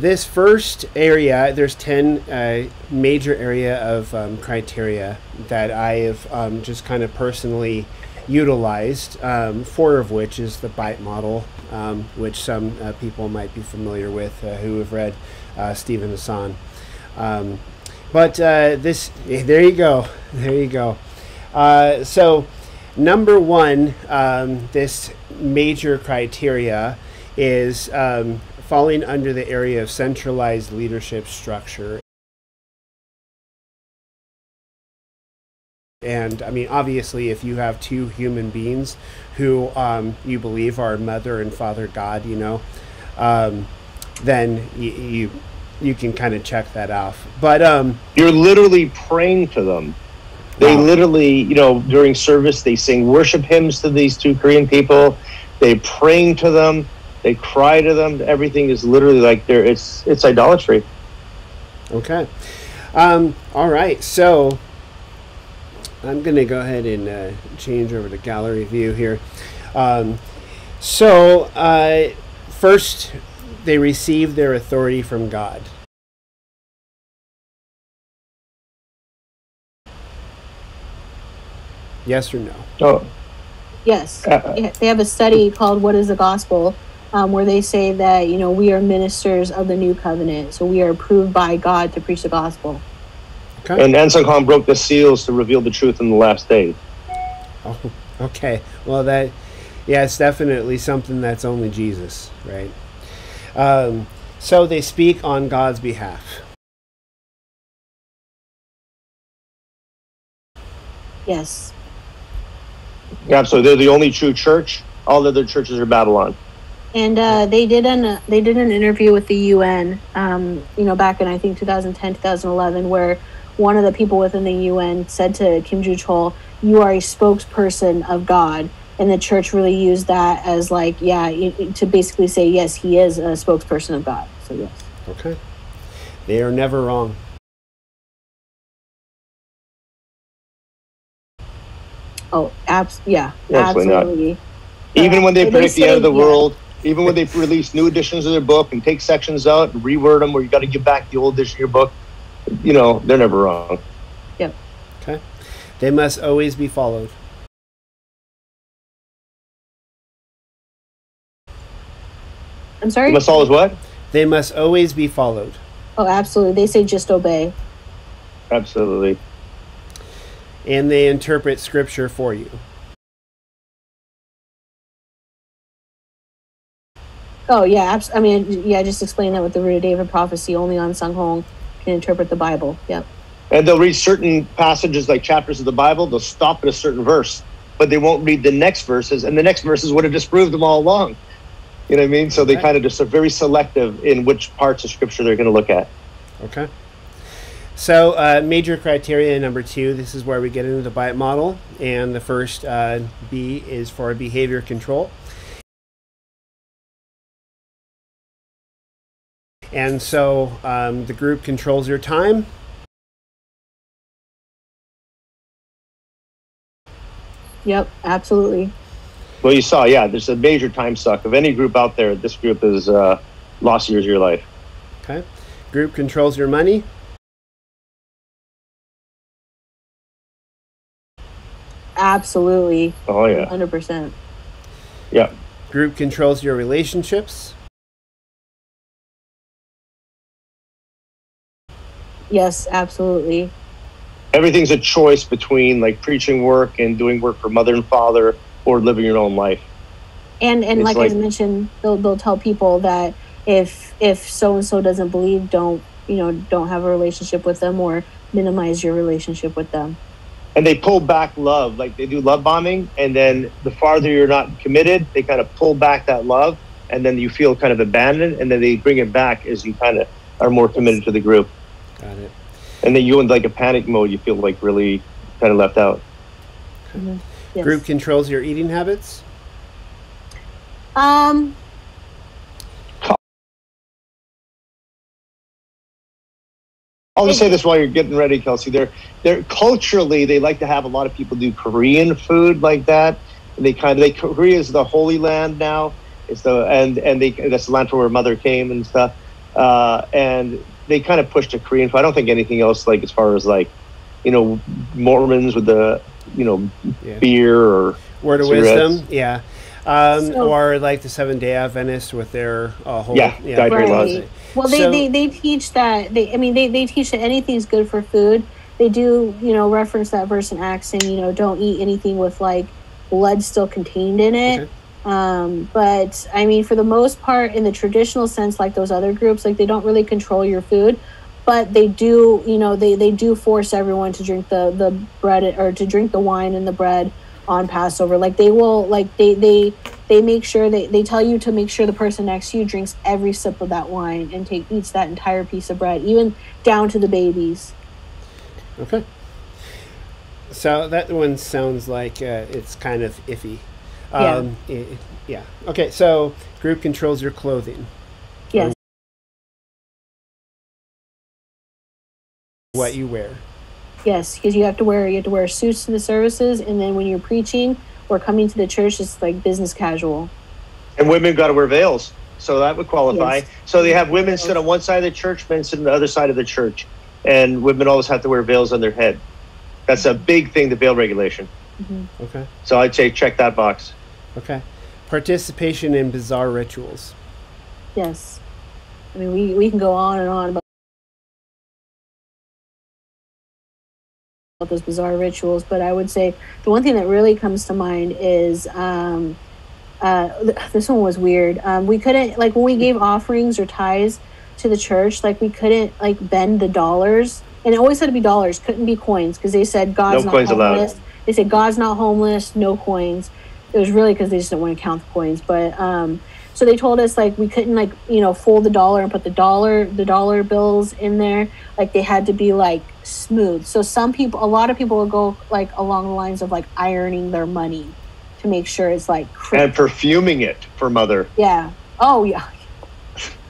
this first area, there's 10 major area of criteria that I have just kind of personally utilized, four of which is the BITE model, which some people might be familiar with who have read Stephen Hassan. There you go. There you go. So number one, this major criteria is falling under the area of centralized leadership structure. And I mean, obviously, if you have two human beings who you believe are mother and father God, you know, then you can kind of check that off. But you're literally praying to them. They literally, you know, during service, they sing worship hymns to these two Korean people. They praying to them. They cry to them. Everything is literally like they're, it's idolatry. Okay. All right. So I'm going to go ahead and change over to gallery view here. First, they receive their authority from God. Yes or no? Oh. Yes. They have a study called What is the Gospel, where they say that, you know, we are ministers of the new covenant. So we are approved by God to preach the gospel. Okay. And Ahn Sahng-hong broke the seals to reveal the truth in the last days. Oh, okay. Well, that, yeah, it's definitely something that's only Jesus, right? So they speak on God's behalf. Yes. Yeah, so they're the only true church. All the other churches are Babylon. And they did an interview with the UN, you know, back in, I think, 2010, 2011, where one of the people within the UN said to Kim Joo-cheol, "You are a spokesperson of God," and the church really used that as like, yeah, to basically say, yes, he is a spokesperson of God. So yes. Okay. They are never wrong. Oh, yeah, absolutely. Absolutely. Even when they predict the end of the world, even when they release new editions of their book and take sections out and reword them, where you got to give back the old edition of your book, you know, they're never wrong. Yep. Okay. They must always be followed. I'm sorry? They must always what? They must always be followed. Oh, absolutely. They say just obey. Absolutely. And they interpret scripture for you. Oh, yeah. I mean, yeah, I just explained that with the Root of David prophecy. Only Ahn Sahng-hong can interpret the Bible. Yep. And they'll read certain passages, like chapters of the Bible. They'll stop at a certain verse, but they won't read the next verses. And the next verses would have disproved them all along. You know what I mean? So okay. They kind of just are very selective in which parts of scripture they're going to look at. Okay. So major criteria number two, this is where we get into the BITE model. And the first B is for behavior control. And so the group controls your time. Yep, absolutely. Well, you saw, yeah, there's a major time suck of any group out there. This group is lost years of your life. Okay. Group controls your money. Absolutely. Oh, yeah. 100%. Yeah. Group controls your relationships. Yes, absolutely. Everything's a choice between like preaching work and doing work for mother and father or living your own life. And like I mentioned, they'll tell people that if so-and-so doesn't believe, don't, you know, don't have a relationship with them or minimize your relationship with them. And they pull back love, like they do love bombing. And then the farther you're not committed, they kind of pull back that love. And then you feel kind of abandoned. And then they bring it back as you kind of are more committed to the group. Got it. And then you in like a panic mode, you feel like really kind of left out. Mm-hmm. Yes. Group controls your eating habits? I'll just say this while you're getting ready, Kelsey. They're culturally, they like to have a lot of people do Korean food like that. And they kind of, Korea is the holy land now. It's the, and that's the land from where Mother came and stuff. And they kind of pushed a Korean. I don't think anything else, like as far as like, you know, Mormons with the, you know, beer or Word of Wisdom, yeah, or like the Seventh-day Adventists with their whole dietary laws. Well, they teach that they teach that anything's good for food. They do, you know, reference that verse in Acts, and you know, don't eat anything with like blood still contained in it. Okay. But I mean, for the most part, in the traditional sense, like those other groups, like they don't really control your food, but they do, you know, they do force everyone to drink the bread, or to drink the wine and the bread on Passover. Like they will, like they make sure they tell you to make sure the person next to you drinks every sip of that wine and eats that entire piece of bread, even down to the babies. Okay. So that one sounds like it's kind of iffy. Yeah. Okay, so group controls your clothing. Yes. What you wear. Yes, because you have to wear suits to the services, and then when you're preaching or coming to the church, it's like business casual. And women got to wear veils, so that would qualify. Yes. So they have women sit on one side of the church, men sit on the other side of the church, and women always have to wear veils on their head. That's a big thing, the veil regulation. Mm-hmm. Okay. So I'd say check that box. Okay. Participation in bizarre rituals. Yes. I mean, we can go on and on about those bizarre rituals, but I would say the one thing that really comes to mind is this one was weird. We couldn't, like when we gave offerings or tithes to the church, like we couldn't like bend the dollars, and it always had to be dollars, couldn't be coins, because they said God's not homeless. They said God's not homeless, no coins. It was really because they just didn't want to count the coins. But so they told us like we couldn't like, you know, fold the dollar and put the dollar bills in there. Like they had to be like smooth. So a lot of people will go like along the lines of like ironing their money to make sure it's like crisp. And perfuming it for mother. Yeah. Oh yeah.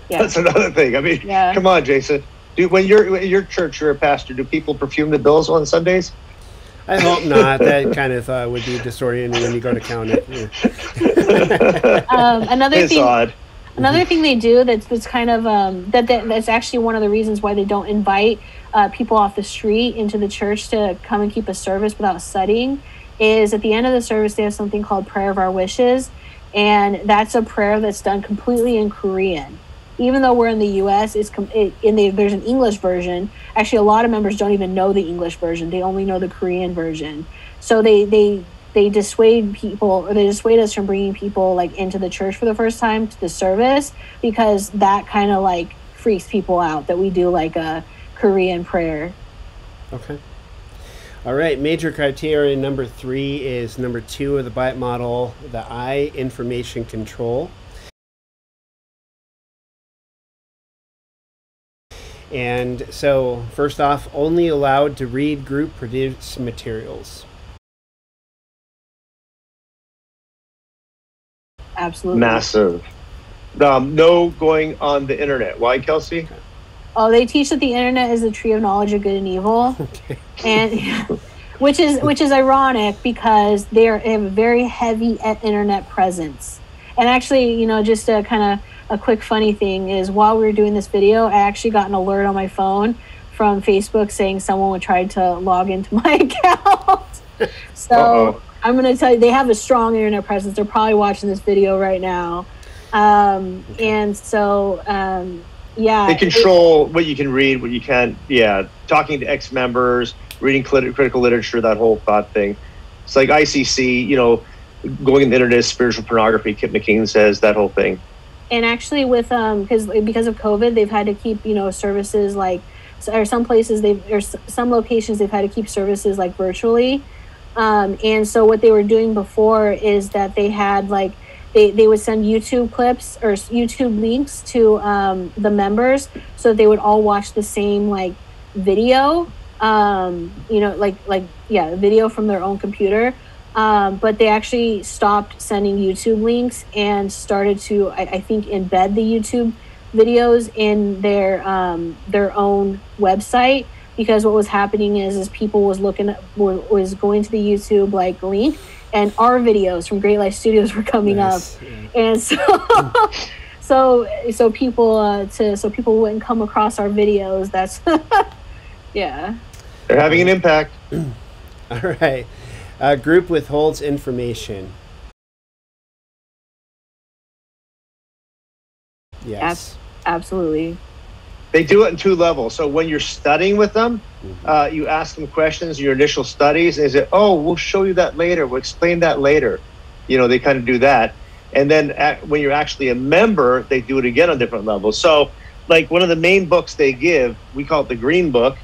Yeah. That's another thing. I mean, yeah. Come on, Jason. Dude, when you're at your church, you're a pastor. Do people perfume the bills on Sundays? I hope not. That kind of would be disorienting when you go to count it. Yeah. Another thing they do that's kind of that's actually one of the reasons why they don't invite people off the street into the church to come and keep a service without studying, is at the end of the service they have something called Prayer of Our Wishes, and that's a prayer that's done completely in Korean. Even though we're in the U.S., there's an English version. Actually, a lot of members don't even know the English version; they only know the Korean version. So they dissuade people, or they dissuade us from bringing people like into the church for the first time to the service, because that kind of like freaks people out that we do like a Korean prayer. Okay. All right. Major criteria number 3 is number 2 of the BITE model: the I, information control. And so, first off, only allowed to read group-produced materials. Absolutely. Massive. No going on the internet. Why, Kelsey? Oh, they teach that the internet is the tree of knowledge of good and evil. Okay. And which is ironic, because they have a very heavy internet presence. And actually, you know, just to kind of... a quick funny thing is, while we were doing this video, I actually got an alert on my phone from Facebook saying someone would try to log into my account. So I'm going to tell you, they have a strong internet presence. They're probably watching this video right now. And so, yeah. They control what you can read, what you can't. Yeah. Talking to ex-members, reading critical literature, that whole thought thing. It's like ICC, you know, going in the internet is spiritual pornography. Kip McKean says that whole thing. And actually, with because of COVID, they've had to keep, you know, services like, or some places some locations they've had to keep services like virtually, and so what they were doing before is that they had like they would send YouTube clips or YouTube links to the members, so they would all watch the same like video, you know, like yeah, video from their own computer. But they actually stopped sending YouTube links and started to, I think, embed the YouTube videos in their own website, because what was happening is people was going to the YouTube like link, and our videos from Great Life Studios were coming up, and so so people wouldn't come across our videos. That's yeah. They're having an impact. All right. Group withholds information. Yes. Absolutely. They do it in two levels. So when you're studying with them, you ask them questions, your initial studies, is it, oh, we'll show you that later. We'll explain that later. You know, they kind of do that. And then when you're actually a member, they do it again on different levels. So like one of the main books they give, we call it the Green Book,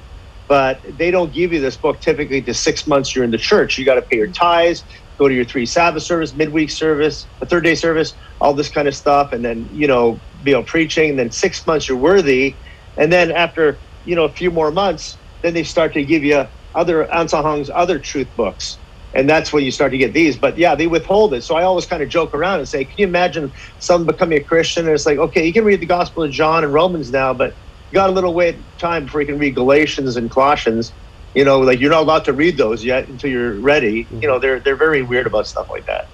but they don't give you this book typically to 6 months you're in the church. You got to pay your tithes, go to your 3 Sabbath service, midweek service, a 3rd day service, all this kind of stuff. And then, you know, be on preaching. And then 6 months you're worthy. And then after, you know, a few more months, then they start to give you other Ahn Sahng-hong's other truth books. And that's when you start to get these. But yeah, they withhold it. So I always kind of joke around and say, can you imagine someone becoming a Christian? And it's like, okay, you can read the Gospel of John and Romans now, but you got a little way of time before you can read Galatians and Colossians. You know, like you're not allowed to read those yet until you're ready. You know, they're very weird about stuff like that.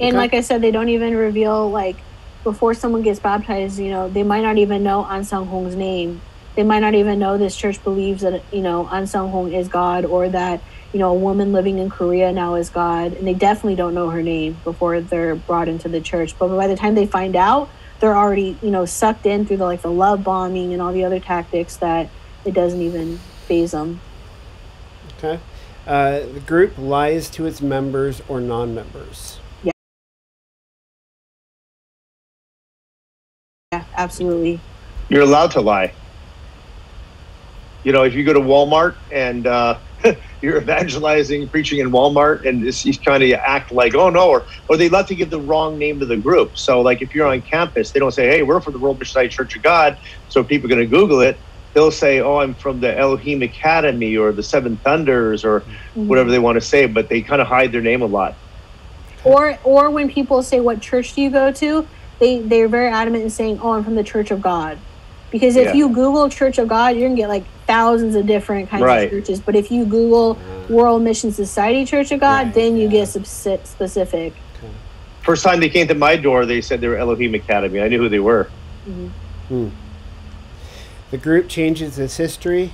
And okay. Like I said, they don't even reveal, like, before someone gets baptized, you know, they might not even know Ahn Sahng-hong's name. They might not even know this church believes that, you know, Ahn Sahng-hong is God, or that, you know, a woman living in Korea now is God. And they definitely don't know her name before they're brought into the church. But by the time they find out, they're already, you know, sucked in through the, like, the love bombing and all the other tactics that it doesn't even faze them. Okay. The group lies to its members or non-members. Yeah, absolutely. You're allowed to lie. You know, if you go to Walmart and you're evangelizing, preaching in Walmart, and you kind of act like, oh no, or they love to give the wrong name to the group. So like if you're on campus, they don't say, hey, we're from the World Mission Society Church of God, so if people are going to Google it, they'll say, oh, I'm from the Elohim Academy or the 7 Thunders or whatever they want to say, but they kind of hide their name a lot. Or when people say, what church do you go to? They're very adamant in saying, oh, I'm from the Church of God. Because if you Google Church of God, you're going to get like thousands of different kinds of churches. But if you Google World Mission Society Church of God, then you get specific. Okay. First time they came to my door, they said they were Elohim Academy. I knew who they were. The group changes its history.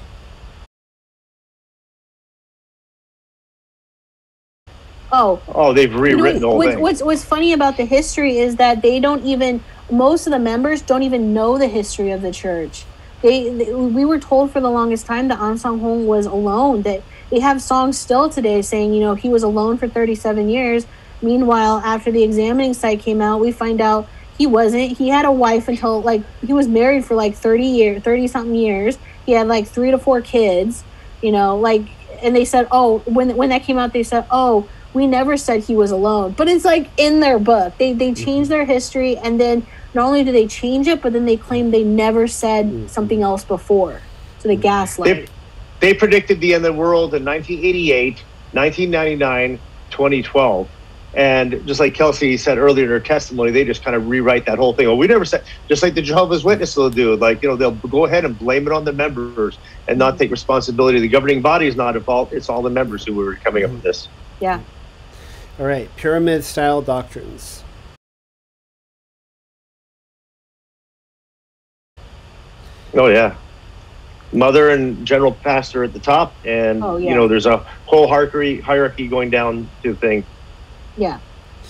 Oh, they've rewritten all that. What's funny about the history is that they don't even, most of the members don't even know the history of the church. We were told for the longest time that Ahn Sahng-hong was alone, that they have songs still today saying, you know, he was alone for 37 years. Meanwhile, after the examining site came out, we find out he wasn't. He had a wife until, like, he was married for like 30 something years. He had like 3 to 4 kids, you know, like, and they said, oh, when that came out, they said, oh, we never said he was alone. But it's like in their book. They changed their history, and then not only do they change it, but then they claim they never said something else before. So they gaslight. They predicted the end of the world in 1988, 1999, 2012. And just like Kelsey said earlier in her testimony, they just kind of rewrite that whole thing. Oh, we never said, just like the Jehovah's Witnesses will do. Like, you know, they'll go ahead and blame it on the members and not take responsibility. The governing body is not at fault. It's all the members who were coming up with this. Yeah. All right, pyramid-style doctrines. Oh, yeah. Mother and general pastor at the top, and, you know, there's a whole hierarchy going down to the thing. Yeah.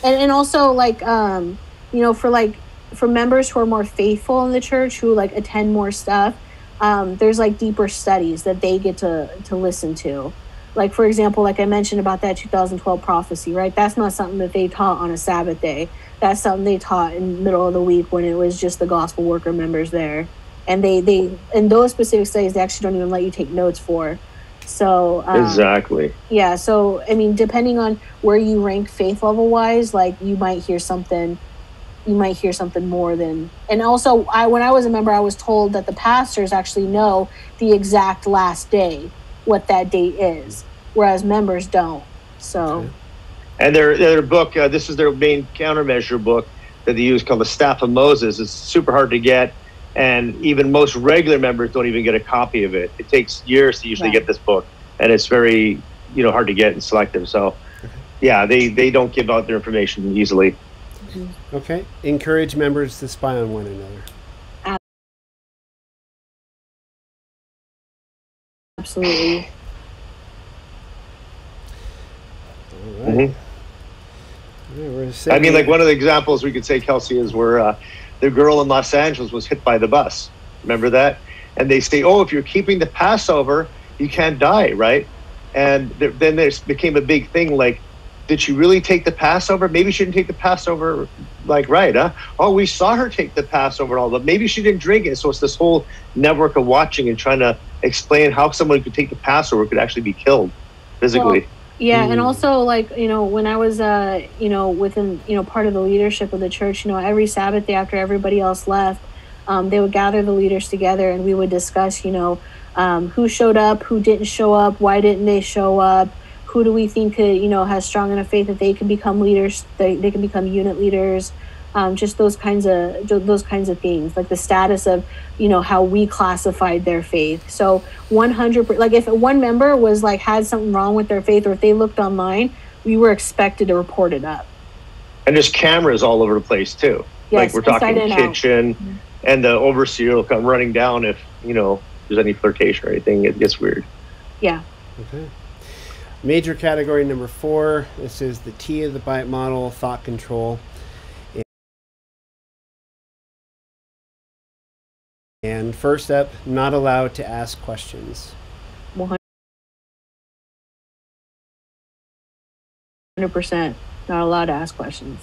And also, like, you know, for members who are more faithful in the church, who, like, attend more stuff, there's, like, deeper studies that they get to listen to. Like, for example, like I mentioned about that 2012 prophecy, right? That's not something that they taught on a Sabbath day. That's something they taught in the middle of the week when it was just the gospel worker members there. And in those specific studies, they actually don't even let you take notes for. So exactly. Yeah. So, I mean, depending on where you rank faith level wise, like you might hear something more than, and also when I was a member, I was told that the pastors actually know the exact last day, what that date is, whereas members don't. So, and their book, this is their main countermeasure book that they use, called the Staff of Moses. It's super hard to get, and even most regular members don't even get a copy of it. It takes years to usually get this book, and it's very, you know, hard to get and selective. So, yeah, they don't give out their information easily. Okay. Encourage members to spy on one another. Absolutely. All right. Mm-hmm. Yeah, I mean, like one of the examples we could say, Kelsey, is where the girl in Los Angeles was hit by the bus. Remember that? And they say, oh, if you're keeping the Passover, you can't die, right? And then there became a big thing like, did she really take the Passover? Maybe she didn't take the Passover, like, right, huh? Oh, we saw her take the Passover and all that. Maybe she didn't drink it. So it's this whole network of watching and trying to explain how someone could take the Passover could actually be killed physically. Well, yeah, and also, like, you know, when I was, you know, within, you know, part of the leadership of the church, you know, every Sabbath day after everybody else left, they would gather the leaders together and we would discuss, you know, who showed up, who didn't show up, why didn't they show up, who do we think could, you know, has strong enough faith that they can become leaders, they can become unit leaders, just those kinds of things, like the status of, you know, how we classified their faith. So 100%, like if one member was like had something wrong with their faith or if they looked online, we were expected to report it up. And there's cameras all over the place too. Yes, like we're talking kitchen and the overseer will come running down if, you know, there's any flirtation or anything. It gets weird. Yeah. Okay. Major category number 4. This is the T of the BITE model, thought control. And first up, not allowed to ask questions. 100%. Not allowed to ask questions.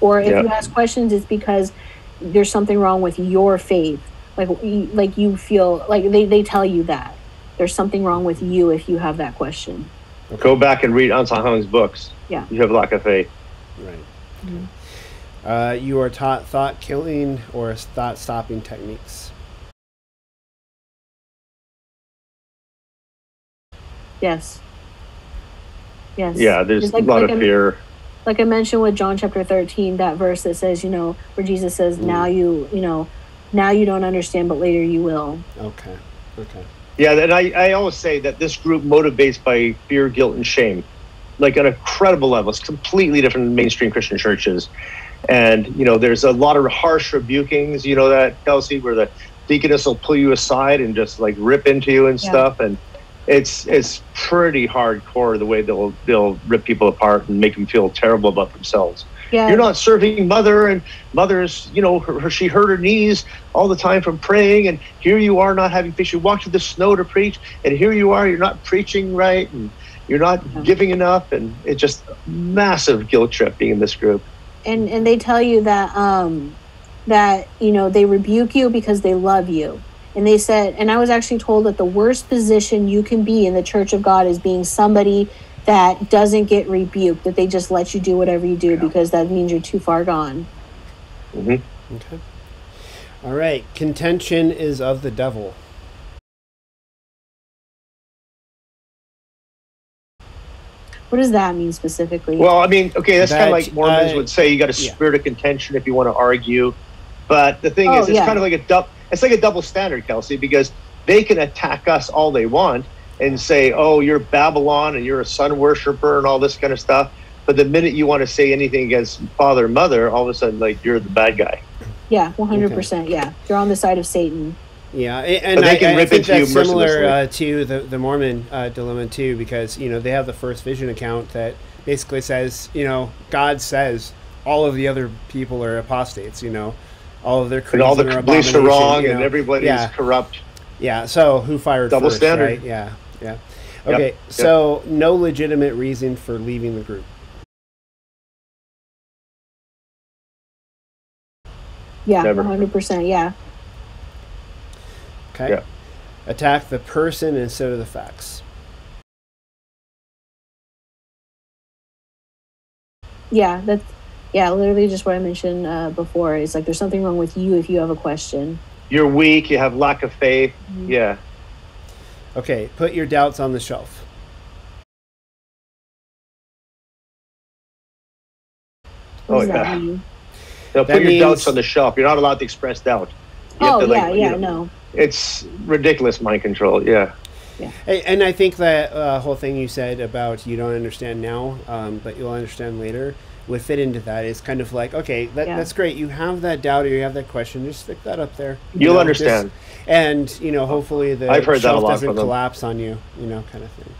Or if you ask questions, it's because there's something wrong with your faith. Like you feel like they tell you that there's something wrong with you if you have that question. Okay. Go back and read Ahn Sahng-hong's books. Yeah, you have lack of faith. Right. Mm-hmm. You are taught thought killing or thought stopping techniques. Yes. Yes. Yeah. There's like, a lot of fear. Like I mentioned with John chapter 13, that verse that says, you know, where Jesus says, "Now you don't understand, but later you will." Okay. Okay. Yeah, and I always say that this group motivates by fear, guilt, and shame, like on an incredible level. It's completely different than mainstream Christian churches. And, you know, there's a lot of harsh rebukings, you know that, Kelsey, where the deaconess will pull you aside and just, like, rip into you and stuff. And it's pretty hardcore the way they'll rip people apart and make them feel terrible about themselves. Yeah. You're not serving mother, and mother's, you know, she hurt her knees all the time from praying, and here you are not having faith. You walked through the snow to preach, and here you are, you're not preaching right, and you're not giving enough, and it's just massive guilt trip being in this group. And they tell you that, that, you know, they rebuke you because they love you. And they said, and I was actually told that the worst position you can be in the Church of God is being somebody that doesn't get rebuked, that they just let you do whatever you do because that means you're too far gone. Mm-hmm. Okay. All right. Contention is of the devil. 100%. What does that mean specifically? Well, I mean, okay, that's kind of like Mormons would say you got a spirit of contention if you want to argue. But the thing is, it's kind of like a double standard, Kelsey, because they can attack us all they want and say, oh, you're Babylon and you're a sun worshiper and all this kind of stuff. But the minute you want to say anything against father and mother, all of a sudden, like, you're the bad guy. Yeah, 100%. Okay. Yeah, you're on the side of Satan. Yeah, and they can rip into you mercilessly. Similar to the Mormon dilemma, too, because, you know, they have the First Vision account that basically says, you know, God says all of the other people are apostates, you know, all of their creeds and all the beliefs are wrong, you know, and everybody is corrupt. Yeah, so who fired first, standard. Right? Yeah. Yeah. Okay. Yep. So no legitimate reason for leaving the group. Yeah. 100%. Yeah. Okay. Yeah. Attack the person instead of the facts. Yeah. That's, yeah, literally just what I mentioned before. It's like, there's something wrong with you if you have a question. You're weak. You have lack of faith. Mm-hmm. Yeah. Okay, put your doubts on the shelf. What No, put your doubts on the shelf. You're not allowed to express doubt. You It's ridiculous mind control, yeah. And I think that whole thing you said about you don't understand now, but you'll understand later would fit into that is kind of like, okay, that's great. You have that doubt or you have that question. Just stick that up there. You'll understand. Just, and, you know, hopefully the shelf doesn't collapse on you, you know, kind of thing.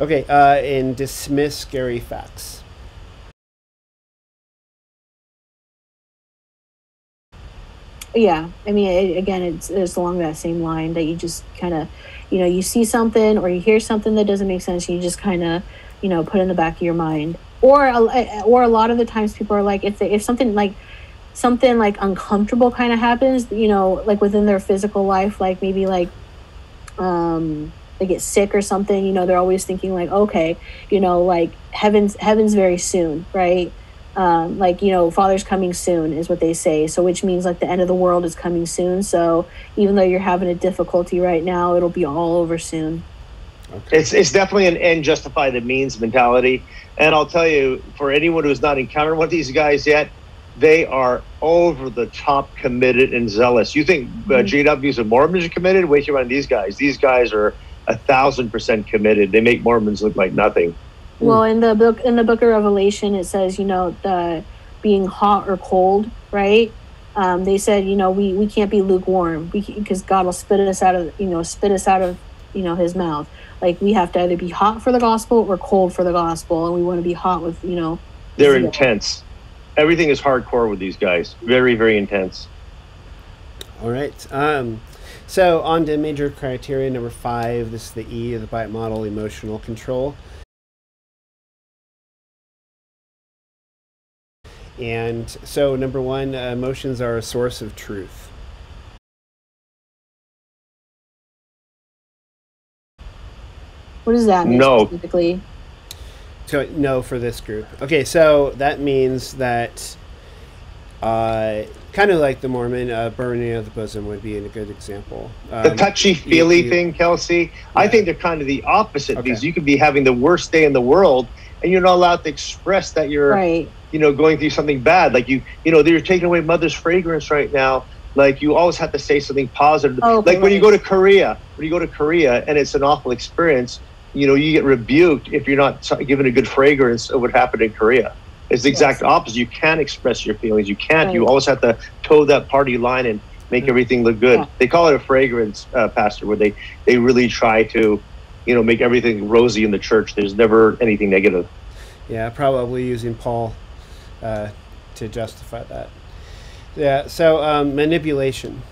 Okay, and dismiss scary facts. Yeah, I mean, again, it's along that same line that you just kind of, you know, you see something or you hear something that doesn't make sense. You just kind of, you know, put in the back of your mind. Or a lot of the times people are like, if something like uncomfortable kind of happens, you know, like within their physical life, like maybe like they get sick or something, you know, they're always thinking like, okay, you know, like heaven's very soon, right? Like, you know, Father's coming soon is what they say. So which means like the end of the world is coming soon. So even though you're having a difficulty right now, it'll be all over soon. Okay. It's definitely an end justify the means mentality. And I'll tell you, for anyone who's not encountered one of these guys yet, they are over the top committed and zealous. You think GWs and Mormons are committed? Wait, you're on these guys. These guys are 1,000% committed. They make Mormons look like nothing. Well, in the book of Revelation, it says, you know, the being hot or cold, right? They said, you know, we can't be lukewarm because God will spit us out of his mouth. Like, we have to either be hot for the gospel or cold for the gospel. And we want to be hot with, you know. They're intense. Everything is hardcore with these guys. Very, very intense. All right. So on to major criteria number 5. This is the E of the BITE model, emotional control. And so, number 1, emotions are a source of truth. What does that mean specifically? So, no for this group. Okay, so that means that kind of like the Mormon, burning of the bosom would be a good example. The touchy-feely thing, Kelsey, yeah. I think they're kind of the opposite. Okay. Because you could be having the worst day in the world, and you're not allowed to express that you're... Right. You know, going through something bad, like you know, they're taking away mother's fragrance right now. Like, you always have to say something positive. Oh, okay, like when you go to Korea, and it's an awful experience. You know, you get rebuked if you're not given a good fragrance of what happened in Korea. It's the exact opposite. You can't express your feelings. You can't. Right. You always have to toe that party line and make everything look good. Yeah. They call it a fragrance, pastor, where they really try to, you know, make everything rosy in the church. There's never anything negative. Yeah, probably using Paul. To justify that. Yeah, so manipulation.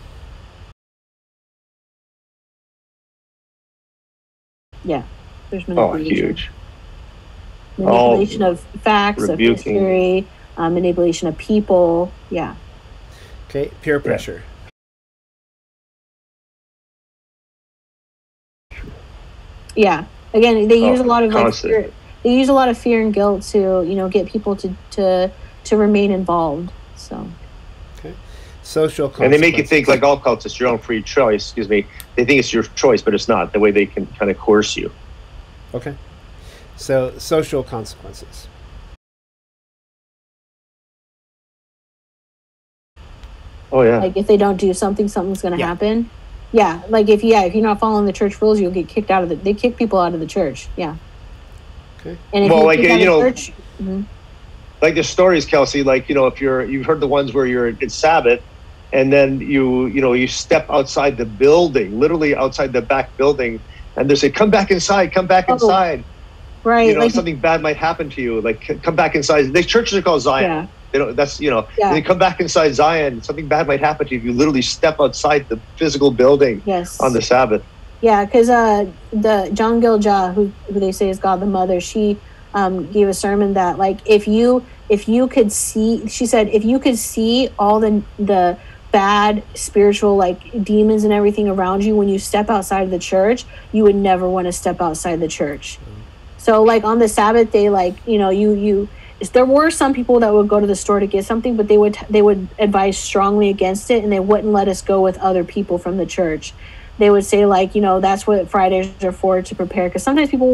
Yeah, there's manipulation. Oh, huge. Manipulation of facts, of history, manipulation of people, yeah. Okay, peer pressure. Yeah, again, they use a lot of... Like, they use a lot of fear and guilt to, you know, get people to remain involved. So, okay, social consequences. And they make you think, like all cults, it's your own free choice. Excuse me, they think it's your choice, but it's not. The way they can kind of coerce you. Okay, so social consequences. Oh yeah. Like if they don't do something, something's going to happen. Yeah, like if you're not following the church rules, you'll get kicked out of the. They kick people out of the church. Yeah. Okay. And if like the stories, Kelsey, like, you know, if you've heard the ones where you're at Sabbath and then you step outside the building, literally outside the back building, and they say, come back inside, come back inside. Right. You know, like, something bad might happen to you. Like, come back inside. The churches are called Zion. Yeah. They don't, that's, you know, they come back inside Zion. Something bad might happen to you if you literally step outside the physical building on the Sabbath. Yeah, because the Zahng Gil-jah, who they say is God the Mother, she gave a sermon that, like, if you could see, she said, if you could see all the bad spiritual, like, demons and everything around you when you step outside of the church, you would never want to step outside the church. So, like, on the Sabbath day, like, you know, there were some people that would go to the store to get something, but they would advise strongly against it, and they wouldn't let us go with other people from the church. They would say, like, you know, that's what Fridays are for, to prepare. Because sometimes people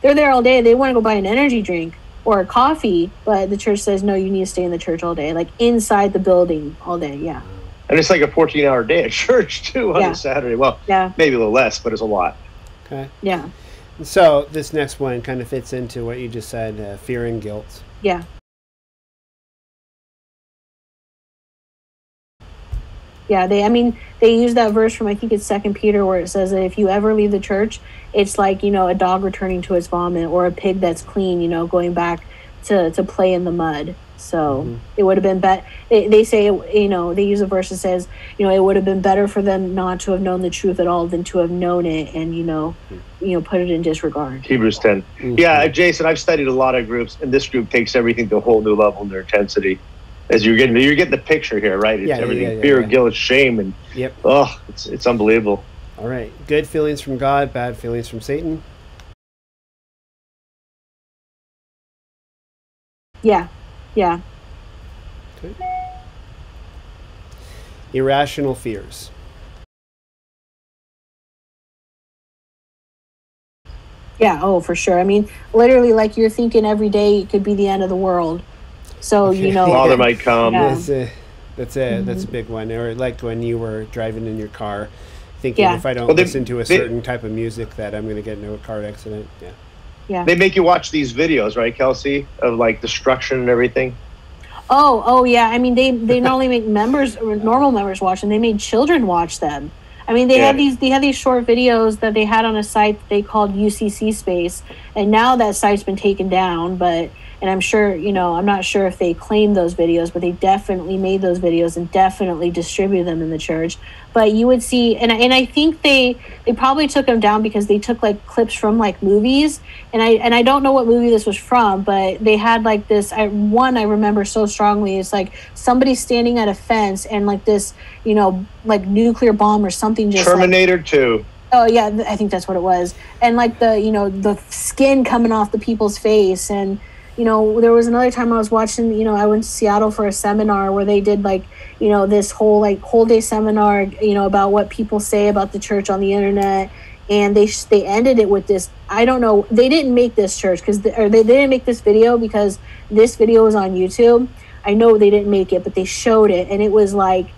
they're there all day. They want to go buy an energy drink or a coffee. But the church says, no, you need to stay in the church all day, like inside the building all day. Yeah. And it's like a 14-hour day at church, too, on a Saturday. Well, maybe a little less, but it's a lot. Okay. Yeah. So this next one kind of fits into what you just said, fear and guilt. Yeah, they, I mean, they use that verse from, I think it's 2 Peter, where it says that if you ever leave the church, it's like, you know, a dog returning to its vomit or a pig that's clean, you know, going back to play in the mud. So it would have been better. They say, you know, they use a verse that says, you know, it would have been better for them not to have known the truth at all than to have known it and, you know, put it in disregard. Hebrews 10. Mm-hmm. Yeah, Jason, I've studied a lot of groups, and this group takes everything to a whole new level in their intensity. As you're getting the picture here, right? It's everything, fear, guilt, shame, and it's unbelievable. All right, good feelings from God, bad feelings from Satan. Yeah. Good. Irrational fears. Yeah. Oh, for sure. I mean, literally, like, you're thinking every day it could be the end of the world. So, you know, father might come. Yeah. That's a big one. Or like when you were driving in your car thinking, if I don't listen to a certain type of music, that I'm going to get into a car accident. Yeah. They make you watch these videos, right, Kelsey, of like destruction and everything. Oh yeah. I mean, they not only make members, normal members watch them, they made children watch them. I mean, they had these short videos that they had on a site that they called UCC Space, and now that site's been taken down, and I'm sure, you know, I'm not sure if they claim those videos, but they definitely made those videos and definitely distributed them in the church. But you would see, and I think they probably took them down because they took like clips from like movies, and I don't know what movie this was from, but they had like this I remember so strongly. It's like somebody standing at a fence and like this, you know, like nuclear bomb or something. Just Terminator 2. Oh yeah, I think that's what it was. And like the, you know, the skin coming off the people's face. And you know, there was another time I was watching, you know, I went to Seattle for a seminar where they did like, you know, this whole day seminar, you know, about what people say about the church on the internet. And they ended it with this, I don't know, they didn't make this church they didn't make this video because this video was on YouTube. I know they didn't make it, but they showed it. And it was like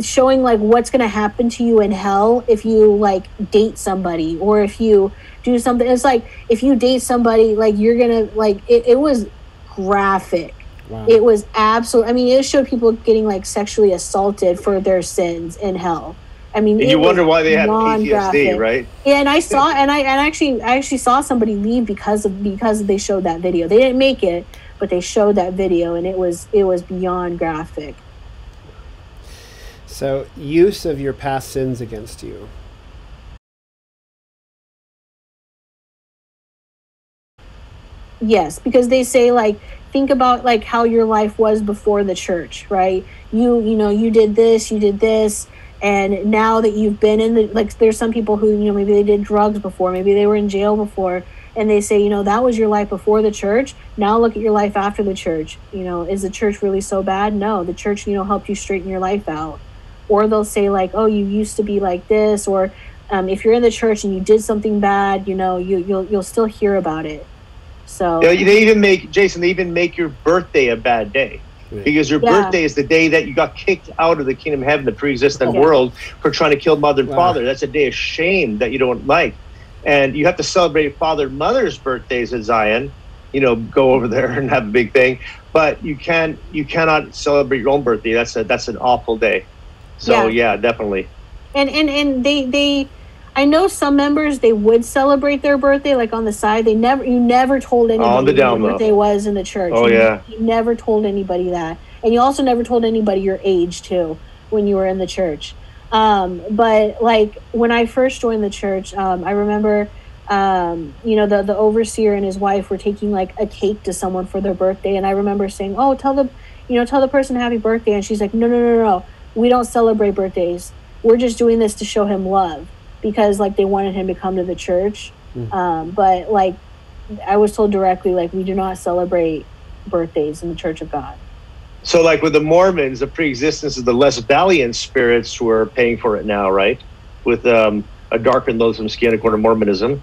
showing like what's going to happen to you in hell if you like date somebody, or if you do something. It's like if you date somebody, like you're gonna like it was graphic. Wow. It was absolute. I mean, it showed people getting like sexually assaulted for their sins in hell. I mean, and you wonder why they had PTSD, right? Yeah, and I saw, and I actually saw somebody leave because they showed that video. They didn't make it, but they showed that video, and it was beyond graphic. So, use of your past sins against you. Yes, because they say, like, think about, like, how your life was before the church, right? You know, you did this, and now that you've been in the, like, there's some people who, you know, maybe they did drugs before, maybe they were in jail before, and they say, you know, that was your life before the church, now look at your life after the church. You know, is the church really so bad? No, the church, you know, helped you straighten your life out. Or they'll say, like, oh, you used to be like this, or if you're in the church and you did something bad, you know, you'll still hear about it. So they even make your birthday a bad day, because your birthday is the day that you got kicked out of the kingdom of heaven, the pre-existent world, for trying to kill mother and father. That's a day of shame that you don't like, and you have to celebrate father and mother's birthdays in Zion. You know, go over there and have a big thing, but you cannot celebrate your own birthday. That's an awful day. So yeah definitely. And they. I know some members, they would celebrate their birthday like on the side. You never told anybody what their birthday was in the church. Oh yeah. You never told anybody that, and you also never told anybody your age too when you were in the church. But like when I first joined the church, I remember, you know, the overseer and his wife were taking like a cake to someone for their birthday, and I remember saying, "Oh, tell the person happy birthday," and she's like, "No, we don't celebrate birthdays. We're just doing this to show him love." Because like they wanted him to come to the church. But like I was told directly, like, we do not celebrate birthdays in the Church of God. So like with the Mormons, the pre-existence of the less valiant spirits were paying for it now, right? With a dark and loathsome skin, according to Mormonism.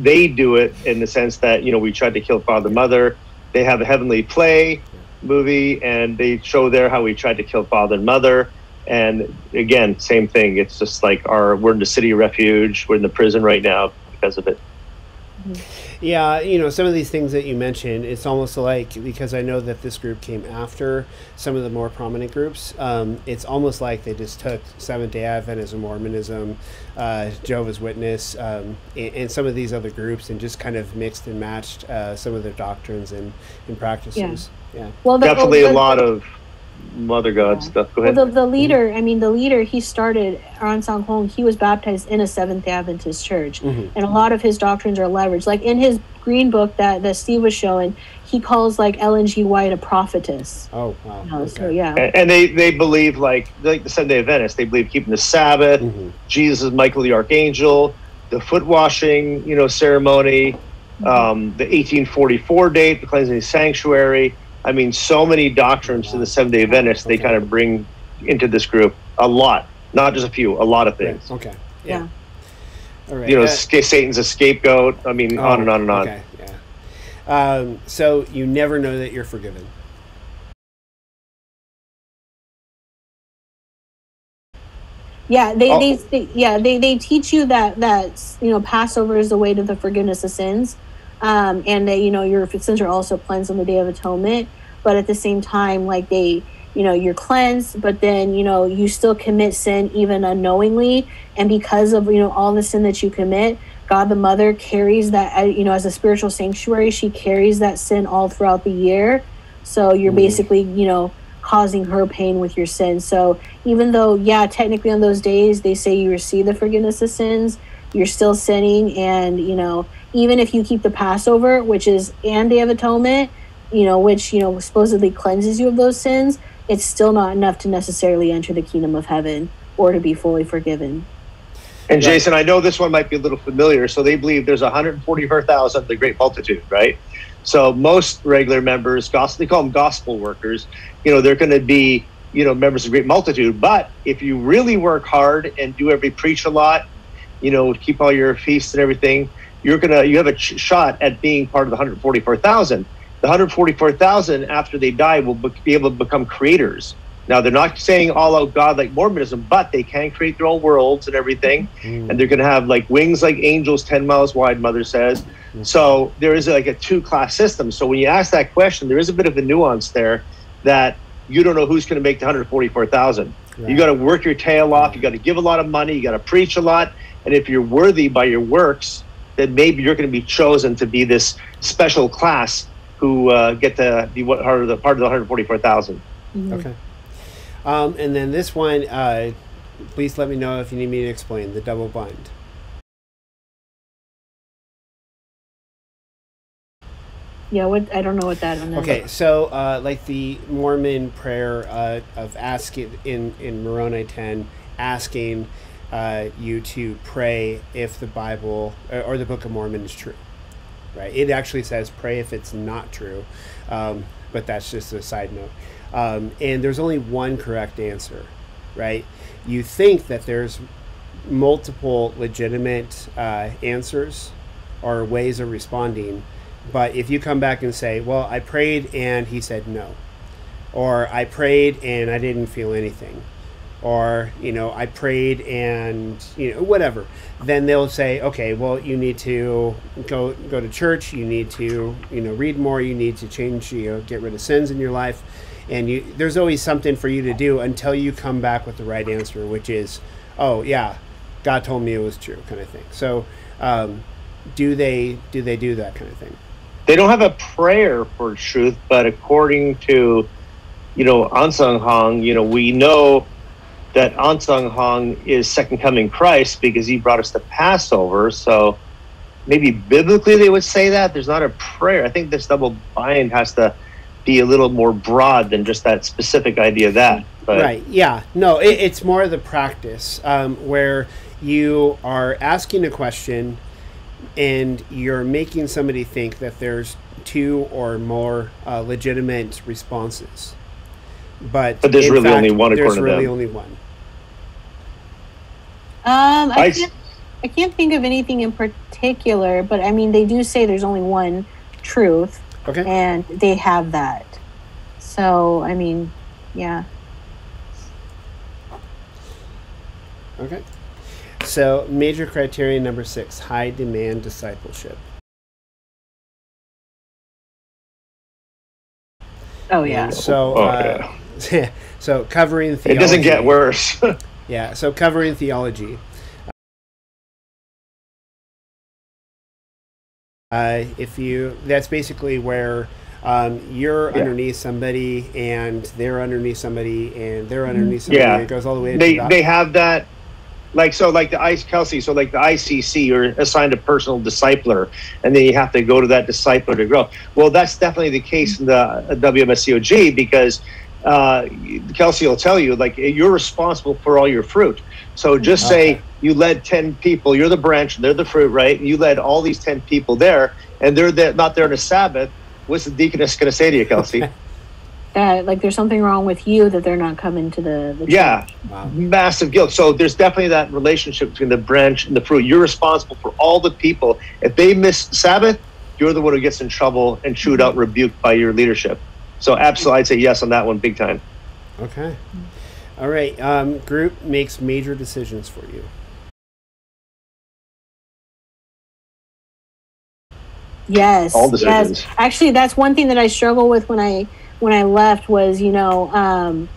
They do it in the sense that, you know, we tried to kill father, mother. They have a heavenly play movie, and they show there how we tried to kill father and mother. And again, same thing. It's just like we're in the city refuge. We're in the prison right now because of it. Yeah, you know, some of these things that you mentioned, it's almost like, because I know that this group came after some of the more prominent groups, it's almost like they just took Seventh-day Adventism, Mormonism, Jehovah's Witness, and some of these other groups, and just kind of mixed and matched some of their doctrines and practices. Yeah, yeah. Well, definitely a lot of Mother God stuff. Go ahead. Well, the leader, I mean, the leader, he started, Ahn Sahng-hong, he was baptized in a Seventh-day Adventist church, and a lot of his doctrines are leveraged. Like in his green book that Steve was showing, he calls like Ellen G. White a prophetess. Oh, wow. You know, okay. So, yeah. And they believe, like the Seventh-day Adventists, they believe keeping the Sabbath, Jesus, Michael the Archangel, the foot washing, you know, ceremony, the 1844 date, the cleansing sanctuary. I mean, so many doctrines to the Seventh-day Adventists, they kind of bring into this group a lot, not just a few, a lot of things. Okay. Yeah. All right. You know, Satan's a scapegoat. I mean, on and on and on. Okay. Yeah. So you never know that you're forgiven. Yeah, they teach you that you know, Passover is the way to the forgiveness of sins, and that, you know, your sins are also cleansed on the Day of Atonement. But at the same time, like, they, you know, you're cleansed, but then, you know, you still commit sin even unknowingly. And because of, you know, all the sin that you commit, God the Mother carries that, you know, as a spiritual sanctuary, she carries that sin all throughout the year. So you're basically, you know, causing her pain with your sin. So even though, yeah, technically on those days, they say you receive the forgiveness of sins, you're still sinning. And, you know, even if you keep the Passover, which is and Day of Atonement, you know, which, you know, supposedly cleanses you of those sins, it's still not enough to necessarily enter the kingdom of heaven or to be fully forgiven. And right. Jason, I know this one might be a little familiar. So they believe there's 144,000, the great multitude, right? So most regular members, they call them gospel workers, you know, they're going to be, you know, members of the great multitude. But if you really work hard and preach a lot, you know, keep all your feasts and everything, you have a shot at being part of the 144,000. The 144,000, after they die, will be able to become creators. Now, they're not saying all out God like Mormonism, but they can create their own worlds and everything. And they're going to have like wings like angels, 10 miles wide, Mother says. So there is like a two-class system. So when you ask that question, there is a bit of a nuance there that you don't know who's going to make the 144,000. Right. You got to work your tail off. You got to give a lot of money. You got to preach a lot. And if you're worthy by your works, then maybe you're going to be chosen to be this special class who get to be part of the 144,000. Okay. And then this one, please let me know if you need me to explain the double bind. Yeah, I don't know what that is. Okay, so like the Mormon prayer of asking in Moroni 10, asking you to pray if the Bible or the Book of Mormon is true, right? It actually says pray if it's not true, but that's just a side note. And there's only one correct answer, right? You think that there's multiple legitimate answers or ways of responding, but if you come back and say, well, I prayed and he said no, or I prayed and I didn't feel anything, or, you know, I prayed and, you know, whatever, then they'll say, okay, well, you need to go to church, you need to, you know, read more, you need to change, you know, get rid of sins in your life. And there's always something for you to do until you come back with the right answer, which is, oh yeah, God told me it was true, kind of thing. So do they do that kind of thing? They don't have a prayer for truth, but according to, you know, Ahn Sahng-hong, you know, we know that Ahn Sahng-hong is second coming Christ because he brought us the Passover. So maybe biblically they would say that. There's not a prayer. I think this double bind has to be a little more broad than just that specific idea of that. But. Right, yeah. No, it's more of the practice where you are asking a question and you're making somebody think that there's two or more legitimate responses. But there's really only one according to them. There's really only one. I can't think of anything in particular, but I mean, they do say there's only one truth. Okay. And they have that. So, I mean, yeah. Okay. So, major criterion number 6, high demand discipleship. Oh yeah. And so so covering theology. It doesn't get worse. Yeah, so covering theology. If you, that's basically where you're underneath somebody, and they're underneath somebody, and they're underneath somebody. Yeah, it goes all the way. They have that, like, so like the ICC, you're assigned a personal discipler, and then you have to go to that discipler to grow. Well, that's definitely the case in the WMSCOG, because Kelsey will tell you, like, you're responsible for all your fruit. So just say you led 10 people, you're the branch, they're the fruit, right? You led all these 10 people there, and they're there, not there on a Sabbath. What's the deaconess going to say to you, Kelsey? Like, there's something wrong with you that they're not coming to the church. Yeah, wow. Massive guilt. So there's definitely that relationship between the branch and the fruit. You're responsible for all the people. If they miss Sabbath, you're the one who gets in trouble and chewed out, rebuked by your leadership. So absolutely, I'd say yes on that one, big time. Okay. All right. Group makes major decisions for you. Yes. All decisions. Yes. Actually, that's one thing that I struggle with when I left was, you know,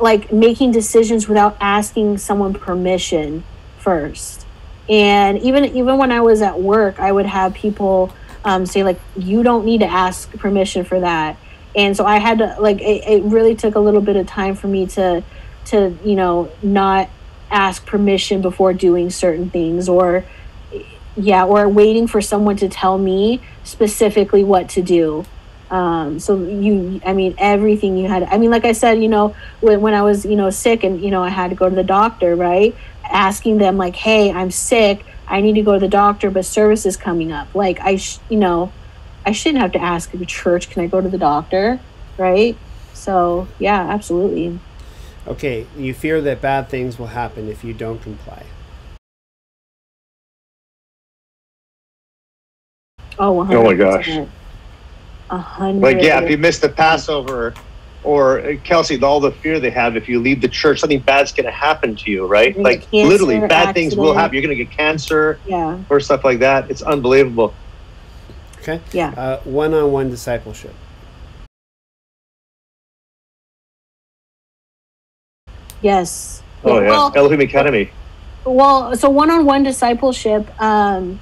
like making decisions without asking someone permission first. And even when I was at work, I would have people say, like, you don't need to ask permission for that. And so I had to, like, it really took a little bit of time for me to, you know, not ask permission before doing certain things, or, yeah, or waiting for someone to tell me specifically what to do. So I mean, everything you had, I mean, like I said, you know, when I was, you know, sick and, you know, I had to go to the doctor, right? Asking them, like, hey, I'm sick, I need to go to the doctor, but service is coming up. Like, you know, I shouldn't have to ask the church, can I go to the doctor? Right? So, yeah, absolutely. Okay. You fear that bad things will happen if you don't comply. Oh, 100%. Oh my gosh. 100%. Like, yeah, if you miss the Passover, or Kelsey, all the fear they have, if you leave the church, something bad's going to happen to you, right? Like, cancer, literally, bad things will happen. You're going to get cancer, or stuff like that. It's unbelievable. Okay. Yeah. One-on-one discipleship. Yes. Oh, yeah. Well, Elohim Academy. Well, so one-on-one discipleship, does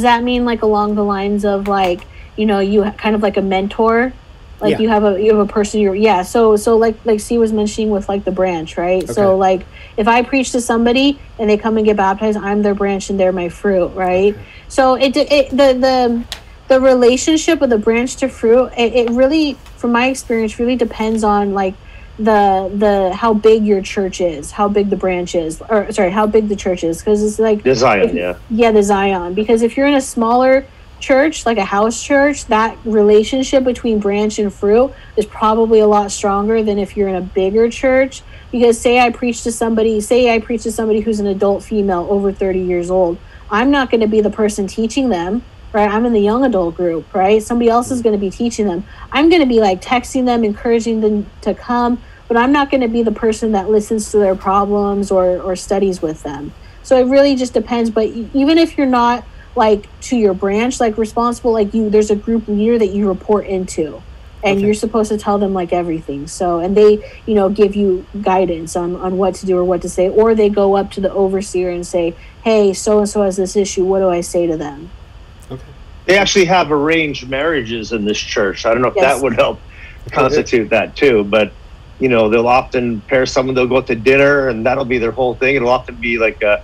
that mean, like, along the lines of, like, you know, you kind of like a mentor, like you have a person you're, so like C was mentioning with, like, the branch, right? Okay. So, like, if I preach to somebody and they come and get baptized, I'm their branch and they're my fruit, right? Okay. So the relationship of the branch to fruit, it really, from my experience, really depends on, like, the how big your church is, how big the branch is, or sorry, how big the church is, because it's like the Zion, the Zion. Because if you're in a smaller church, like a house church, that relationship between branch and fruit is probably a lot stronger than if you're in a bigger church. Because say I preach to somebody who's an adult female over 30 years old, I'm not going to be the person teaching them, right? I'm in the young adult group, right? Somebody else is going to be teaching them. I'm going to be, like, texting them, encouraging them to come, but I'm not going to be the person that listens to their problems or studies with them. So it really just depends. But even if you're not, like, to your branch, like, responsible, like, there's a group leader that you report into, and you're supposed to tell them, like, everything. So, and they, you know, give you guidance on what to do or what to say, or they go up to the overseer and say, hey, so-and-so has this issue, what do I say to them? Okay. They actually have arranged marriages in this church. I don't know if that would help constitute that too, but, you know, they'll often pair someone, they'll go out to dinner, and that'll be their whole thing. It'll often be like a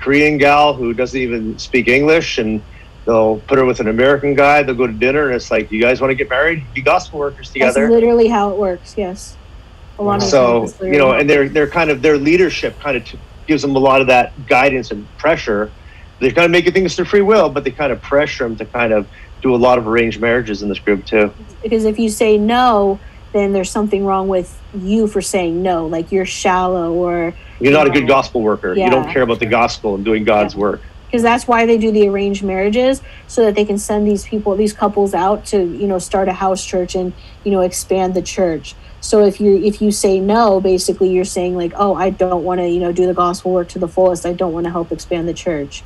Korean gal who doesn't even speak English, and they'll put her with an American guy. They'll go to dinner, and it's like, you guys want to get married? Be gospel workers together. That's literally how it works. Yes. A lot of so, you know, and they're kind of, their leadership kind of gives them a lot of that guidance and pressure. They're kind of making things their free will, but they kind of pressure them to kind of do a lot of arranged marriages in this group too. Because if you say no, then there's something wrong with you for saying no. Like, you're shallow, or you're not a good gospel worker. You don't care about the gospel and doing God's work. Because that's why they do the arranged marriages, so that they can send these people, these couples out to, you know, start a house church and, you know, expand the church. So if you say no, basically you're saying, like, oh, I don't want to, you know, do the gospel work to the fullest. I don't want to help expand the church.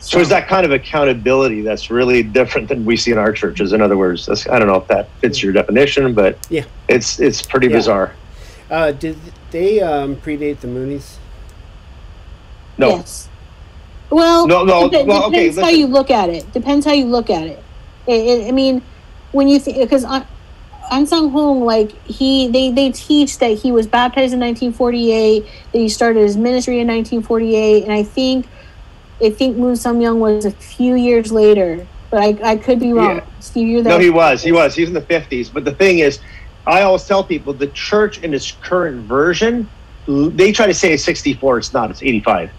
So it's that kind of accountability that's really different than we see in our churches. In other words, that's, I don't know if that fits your definition, but yeah, it's pretty bizarre. Did they predate the Moonies? No. Yes. Well, depends how you look at it. Depends how you look at it. I mean, when you think, because Ahn Sahng-hong, like they teach that he was baptized in 1948, that he started his ministry in 1948, and I think Moon Sum-young was a few years later, but I could be wrong. Yeah. Steve, you're there. No, he was. He was. He's in the 50s. But the thing is, I always tell people the church in its current version, they try to say it's 64. It's not. It's 85.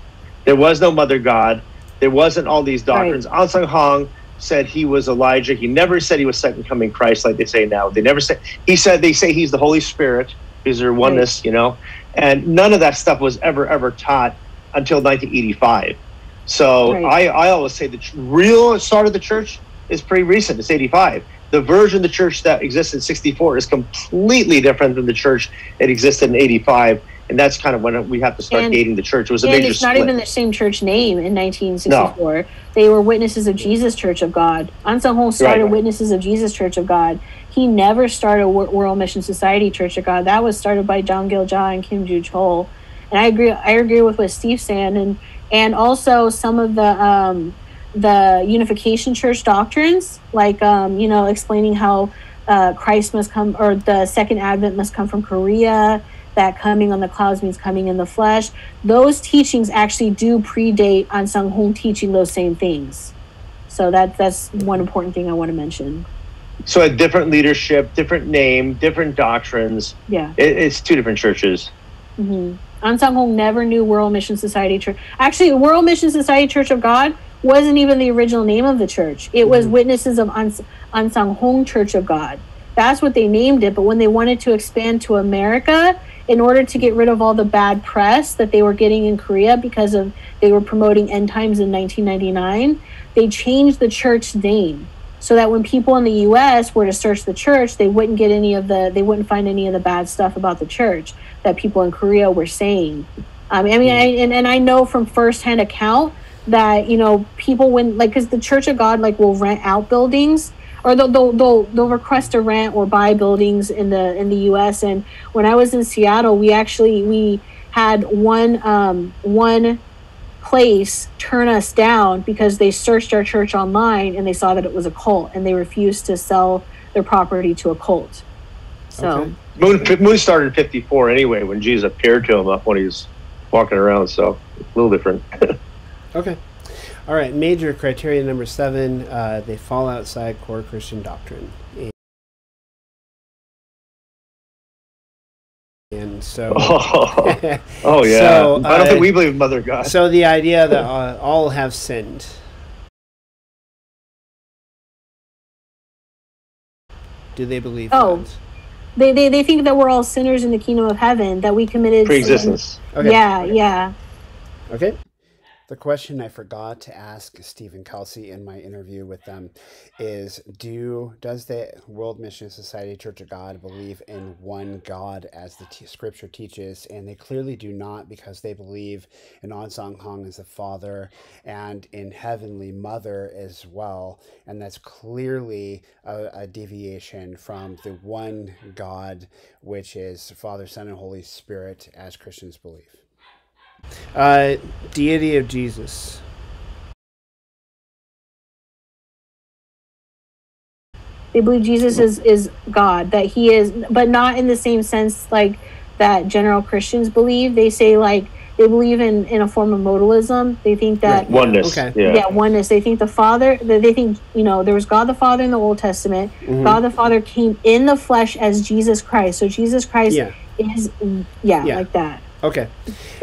There was no Mother God. There wasn't all these doctrines. Right. Ahn Sahng-hong said he was Elijah. He never said he was second coming Christ like they say now. They never said. He said they say he's the Holy Spirit because they're oneness, right, you know. And none of that stuff was ever taught until 1985. So right. I always say the real start of the church is pretty recent. It's 85. The version of the church that exists in 64 is completely different than the church that existed in 85. And that's kind of when we have to start dating the church. It was a major split. And it's not even the same church name in 1964. No. They were Witnesses of Jesus Church of God. Ahn Sahng-hong started Witnesses of Jesus Church of God. He never started World Mission Society Church of God. That was started by Zahng Gil-jah and Kim Joo-cheol. And I agree with what Steve's saying. And also some of the Unification Church doctrines, like, you know, explaining how Christ must come, or the second advent must come from Korea, that coming on the clouds means coming in the flesh. Those teachings actually do predate Ahn Sahng-hong teaching those same things. So that's one important thing I want to mention. So a different leadership, different name, different doctrines. Yeah. It's two different churches. Mm-hmm. Ahn Sahng-hong never knew World Mission Society Church. Actually, World Mission Society Church of God wasn't even the original name of the church. It was Witnesses of Ahn Sahng-hong Church of God. That's what they named it, but when they wanted to expand to America, in order to get rid of all the bad press that they were getting in Korea because of they were promoting end times in 1999, they changed the church name so that when people in the U.S. were to search the church, they wouldn't get any of the, they wouldn't find any of the bad stuff about the church that people in Korea were saying. I mean, and I know from firsthand account that, you know, people when, like, because the Church of God, like, will rent out buildings, or they'll request to rent or buy buildings in the U.S. And when I was in Seattle, we had one place turn us down because they searched our church online and they saw that it was a cult and they refused to sell their property to a cult. So okay. Moon started in 54 anyway when Jesus appeared to him up when he was walking around. So a little different. Okay. All right, major criteria number 7, they fall outside core Christian doctrine. And so... Oh yeah. So, I don't think we believe in Mother God. So the idea that all have sinned. Do they believe that? They think that we're all sinners in the kingdom of heaven, that we committed... Pre-existence. Okay. Yeah, okay. Yeah. Okay. The question I forgot to ask Stephen Kelsey in my interview with them is, does the World Mission Society Church of God believe in one God as the scripture teaches? And they clearly do not, because they believe in Ahn Sahng-hong as the Father and in Heavenly Mother as well. And that's clearly a deviation from the one God, which is Father, Son, and Holy Spirit as Christians believe. Deity of Jesus. They believe Jesus is God, that he is, but not in the same sense like that general Christians believe. They say, like, they believe in a form of modalism. They think that oneness. Okay. Yeah, oneness. They think the Father, they think, you know, there was God the Father in the Old Testament. Mm-hmm. God the Father came in the flesh as Jesus Christ. So Jesus Christ is like that. Okay,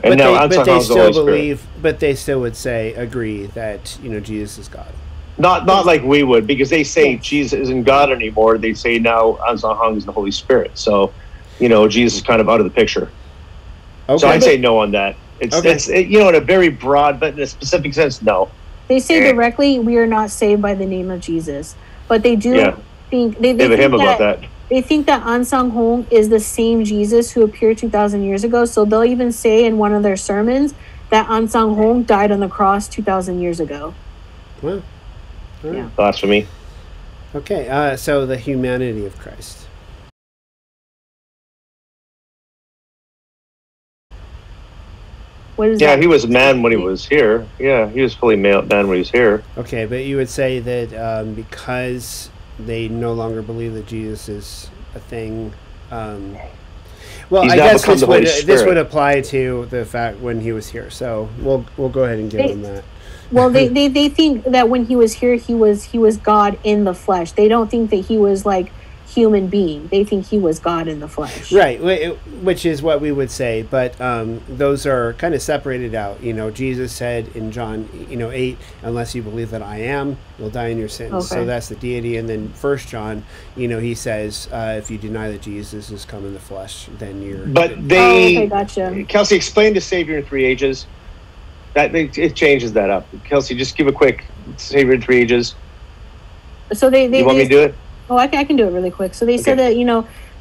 but they still believe, but they still would say, agree that, you know, Jesus is God. Not like we would, because they say Jesus isn't God anymore. They say now Ahn Sahng-hong is the Holy Spirit. So, you know, Jesus is kind of out of the picture. Okay. So I'd say no on that. It's you know, in a very broad, but in a specific sense, no. They say directly, we are not saved by the name of Jesus. But they do think... They have a hymn about that. They think that Ahn Sahng-hong is the same Jesus who appeared 2,000 years ago. So they'll even say in one of their sermons that Ahn Sahng-hong died on the cross 2,000 years ago. Wow. All right. Yeah. Blasphemy. Okay, so the humanity of Christ. Yeah, that? He was a man when he was here. Yeah, he was fully male man when he was here. Okay, but you would say that because they no longer believe that Jesus is a thing. Well, I guess this would apply to the fact when he was here. So we'll go ahead and give them that. Well, they think that when he was here, he was God in the flesh. They don't think that he was like human being. They think he was God in the flesh. Right, which is what we would say. But those are kind of separated out. You know, Jesus said in John, 8, unless you believe that I am, you'll die in your sins. Okay. So that's the deity. And then 1 John, he says, if you deny that Jesus has come in the flesh, then you're... But they... Oh, okay, gotcha. Kelsey, explain the Savior in 3 ages. It changes that up. Kelsey, just give a quick Savior in 3 ages. So they you want me to do it? Oh, I can do it really quick. So they said that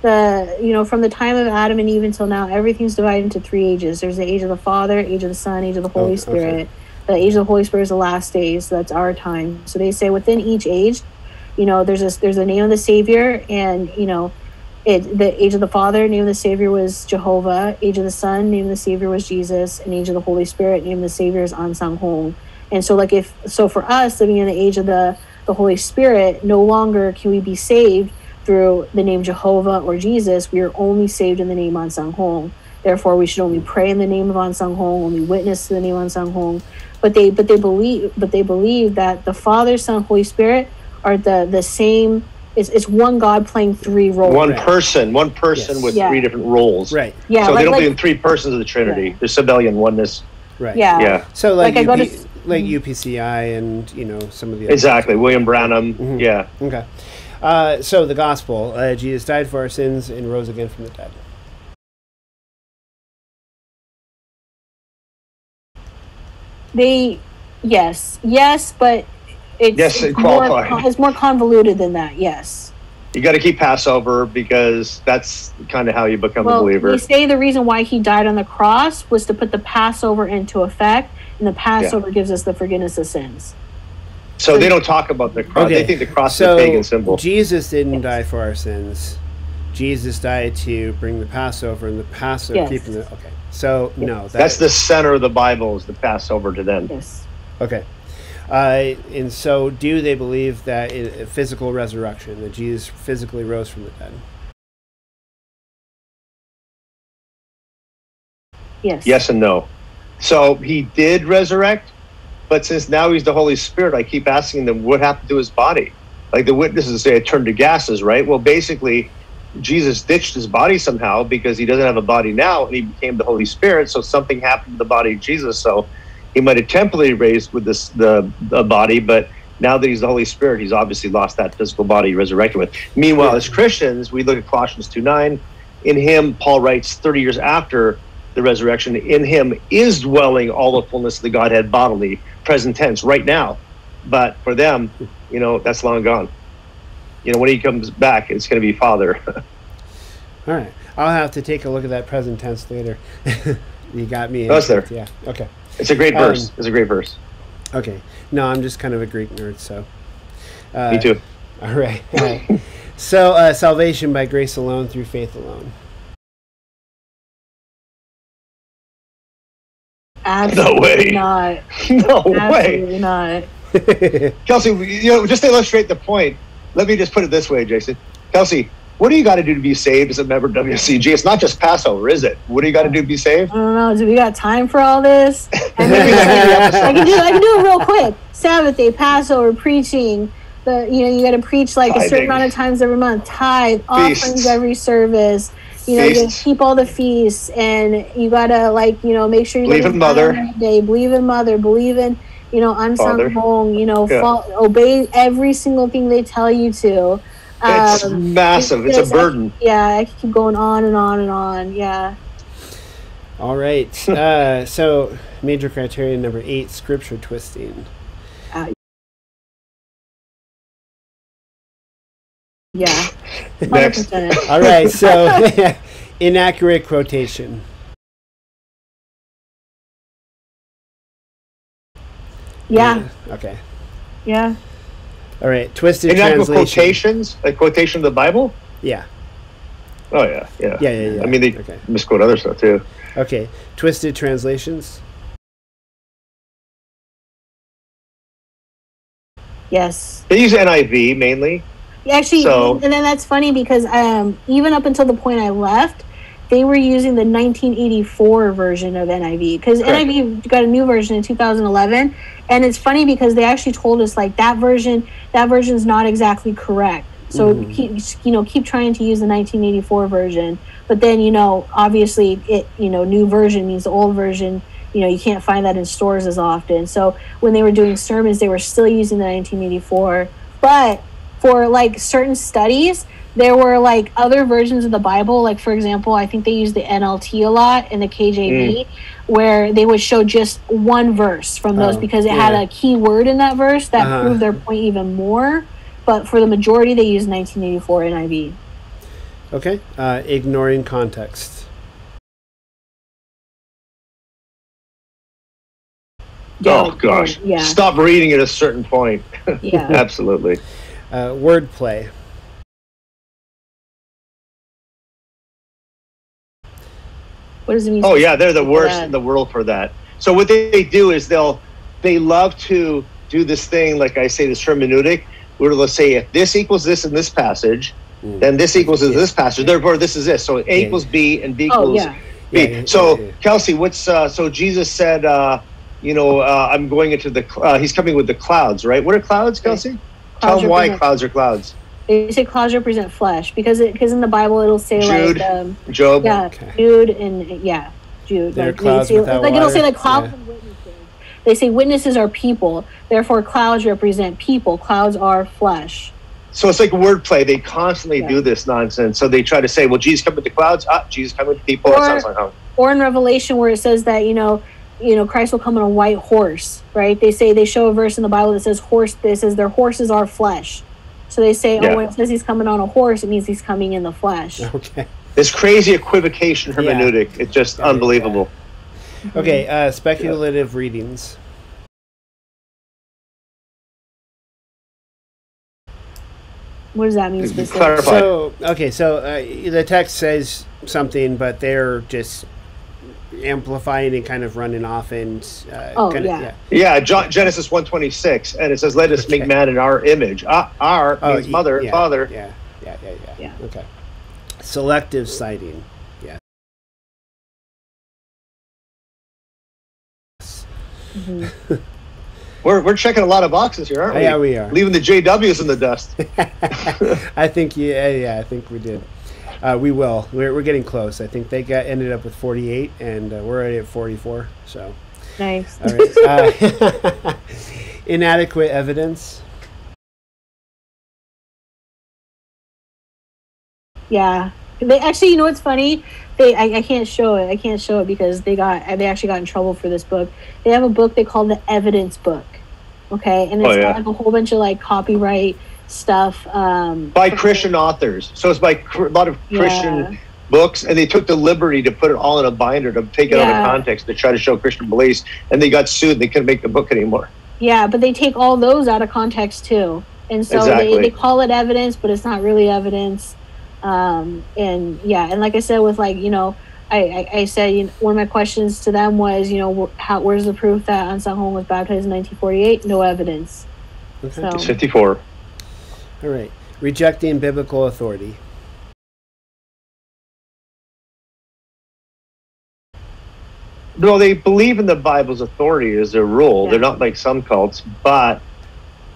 from the time of Adam and Eve until now, everything's divided into 3 ages. There's the age of the Father, age of the Son, age of the Holy Spirit. The age of the Holy Spirit is the last days. So that's our time. So they say within each age, there's a name of the Savior, and the age of the Father, name of the Savior was Jehovah. Age of the Son, name of the Savior was Jesus. And age of the Holy Spirit, name of the Savior is Ahn Sahng-hong. And so, for us, living in the age of the Holy Spirit, no longer can we be saved through the name Jehovah or Jesus. We are only saved in the name Ahn Sahng-hong. Therefore, we should only pray in the name of Ahn Sahng-hong, only witness to the name Ahn Sahng-hong. But they believe that the Father, Son, Holy Spirit are the same. It's one God playing 3 roles. One person yes. with 3 different roles. Right. Yeah. So they don't believe in 3 persons of the Trinity. Right. There's Sabellian oneness. Right. Yeah. Yeah. So like UPCI and some of the other ones. William Branham. Mm-hmm. Yeah. Okay. So the gospel: Jesus died for our sins and rose again from the dead. Yes, but. It's more convoluted than that, yes. You got to keep Passover because that's kind of how you become a believer. They say the reason why he died on the cross was to put the Passover into effect, and the Passover gives us the forgiveness of sins. So they don't talk about the cross. Okay. They think the cross is a pagan symbol. Jesus didn't die for our sins. Jesus died to bring the Passover, and the Passover... Yes. Keeping the, okay, so yes. no. That's the center of the Bible is the Passover to them. Yes. Okay. And so do they believe that a physical resurrection, that Jesus physically rose from the dead? Yes. Yes and no. So he did resurrect, but since now he's the Holy Spirit, I keep asking them what happened to his body. Like the witnesses say it turned to gases, right? Well, basically, Jesus ditched his body somehow because he doesn't have a body now, and he became the Holy Spirit, so something happened to the body of Jesus, so... He might have temporarily raised with the body, but now that he's the Holy Spirit, he's obviously lost that physical body he resurrected with. Meanwhile, as Christians, we look at Colossians 2:9. In him, Paul writes, 30 years after the resurrection, in him is dwelling all the fullness of the Godhead bodily, present tense, right now. But for them, that's long gone. When he comes back, it's going to be Father. All right. I'll have to take a look at that present tense later. You got me. Oh, there. Yeah. Okay. It's a great verse. It's a great verse. Okay. No, I'm just kind of a Greek nerd, so. Me too. All right. All right. So, salvation by grace alone through faith alone. Absolutely no way. Not. No Absolutely way. Not. Kelsey, just to illustrate the point, let me just put it this way, Jason. Kelsey, what do you got to do to be saved as a member of WCG? It's not just Passover, is it? What do you got to do to be saved? I don't know. Do we got time for all this? I can do it real quick. Sabbath day, Passover, preaching. You got to preach like a certain amount of times every month. Tithe, offerings every service. You got to keep all the feasts, and you got to make sure you believe in mother every day. Believe in mother. Believe in Ahn Sahng-hong. Obey every single thing they tell you to. It's massive. It's a burden. I could keep going on and on and on. Yeah. All right. So major criterion number 8, scripture twisting. Yeah. 100%. Next. All right. So inaccurate quotation. Yeah. Okay. Yeah. All right, twisted translation. Exactly, quotations, like quotation of the Bible. Yeah. Oh yeah, yeah. Yeah, yeah, yeah. I mean, they misquote other stuff too. Okay, twisted translations. Yes. They use NIV mainly. Actually, so, and then that's funny because even up until the point I left, they were using the 1984 version of NIV because NIV got a new version in 2011, and it's funny because they actually told us like that version's not exactly correct. So keep trying to use the 1984 version, but then obviously new version means the old version. You can't find that in stores as often. So when they were doing sermons, they were still using the 1984, but for like certain studies. There were like other versions of the Bible, like for example, I think they used the NLT a lot and the KJV, where they would show just one verse from those because it had a key word in that verse that proved their point even more. But for the majority, they used 1984 NIV. Okay, ignoring context. Yeah, oh gosh! Yeah. Stop reading at a certain point. Yeah, absolutely. Wordplay. What does it mean? Oh yeah, they're the worst in the world for that. So what they do is they love to do this thing, like I say, this hermeneutic, where they'll say if this equals this in this passage, then this equals this passage, therefore this is this. So A equals B and B equals B. So Kelsey, what's so Jesus said, I'm going into the he's coming with the clouds, right? What are clouds, Kelsey? Tell them why clouds are clouds. They say clouds represent flesh because in the Bible it'll say Jude, like Job, Jude and Jude. There like, are clouds say, without like water. It'll say like clouds and witnesses. They say witnesses are people, therefore clouds represent people. Clouds are flesh. So it's like wordplay. They constantly do this nonsense. So they try to say, well, Jesus come with the clouds. Jesus come with the people. Or, sounds like or in Revelation where it says that Christ will come on a white horse, right? They say they show a verse in the Bible that says horse. They says their horses are flesh. So they say, oh, when it says he's coming on a horse, it means he's coming in the flesh. Okay. This crazy equivocation hermeneutic, it's just unbelievable. Yeah. Okay, speculative readings. What does that mean specifically? Clarify. So, okay, so the text says something, but they're just amplifying and kind of running off and Genesis 1:26 and it says let us make man in our image. Our means mother, father. Okay. Selective citing. Yeah. We're checking a lot of boxes here, aren't we? Yeah, we are. Leaving the JWs in the dust. I think I think we did. We will. We're getting close. I think they ended up with 48, and we're already at 44. So nice. All right. Inadequate evidence. Yeah. They actually, what's funny? I can't show it. I can't show it because they actually got in trouble for this book. They have a book they call the Evidence Book. Okay, and it's got like a whole bunch of like copyright stuff by Christian authors, so it's by a lot of Christian books, and they took the liberty to put it all in a binder to take it out of context to try to show Christian beliefs, and they got sued. They couldn't make the book anymore. Yeah, but they take all those out of context too, and so they call it evidence, but it's not really evidence. And like I said, with like I said one of my questions to them was where's the proof that Ahn Sahng-hong was baptized in 1948? No evidence. So. It's 54. All right. Rejecting biblical authority. No, they believe in the Bible's authority as a rule. Yeah. They're not like some cults, but